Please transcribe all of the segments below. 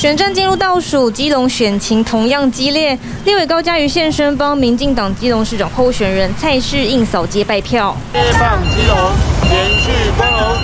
选战进入倒数，基隆选情同样激烈。立委高嘉瑜现身帮民进党基隆市长候选人蔡适应扫街拜票。接棒基隆，延续光荣。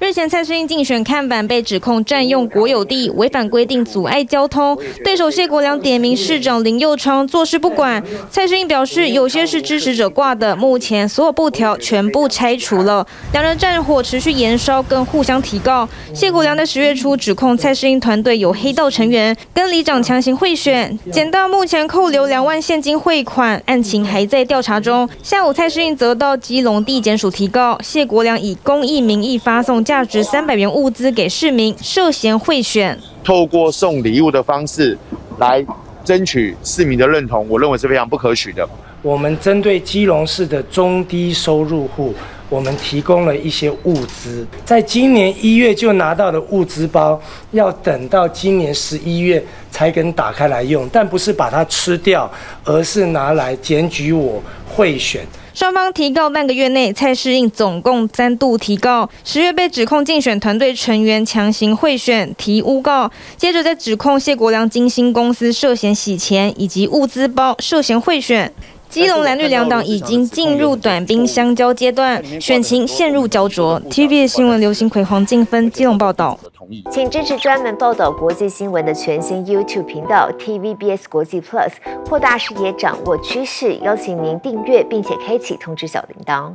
日前，蔡适应竞选看板被指控占用国有地，违反规定阻碍交通。对手谢国良点名市长林右昌坐视不管。蔡适应表示，有些是支持者挂的，目前所有布条全部拆除了。两人战火持续延烧，更互相提告。谢国良在10月初指控蔡适应团队有黑道成员跟里长强行贿选，检到目前扣留2万现金汇款，案情还在调查中。下午，蔡适应则到基隆地检署提告，谢国良以公益名义发送 价值300元物资给市民，涉嫌贿选，透过送礼物的方式来争取市民的认同，我认为是非常不可取的。我们针对基隆市的中低收入户，我们提供了一些物资，在今年1月就拿到了物资包，要等到今年11月才肯打开来用，但不是把它吃掉，而是拿来检举我贿选。 双方提告半个月内，蔡适应总共3度提告。10月被指控竞选团队成员强行贿选，提诬告；接着再指控谢国良金星公司涉嫌洗钱以及物资包涉嫌贿选。基隆蓝绿两党已经进入短兵相交阶段，选情陷入焦灼。TVBS 新闻刘新奎、黄静芬基隆报道。请支持专门报道国际新闻的全新 YouTube 频道 TVBS 国际 Plus， 扩大视野，掌握趋势。邀请您订阅并且开启通知小铃铛。